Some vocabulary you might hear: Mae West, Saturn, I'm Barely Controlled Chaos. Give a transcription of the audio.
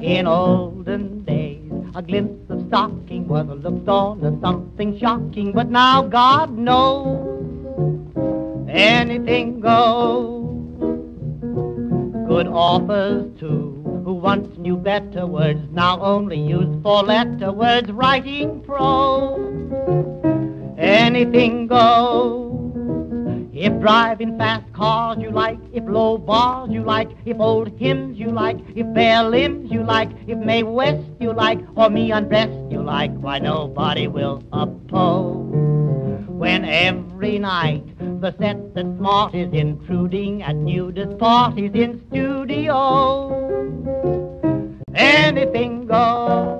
In olden days, a glimpse of stocking was a looked on as something shocking, but now God knows anything goes. Good authors, too, who once knew better words, now only use four-letter words, writing prose. Anything goes. If driving fast cars you like, if low bars you like, if old hymns you like, if bare limbs you like, if Mae West you like, or me undressed you like, why nobody will oppose. When every night the set that's smart is intruding at nudist parties in studios, anything goes.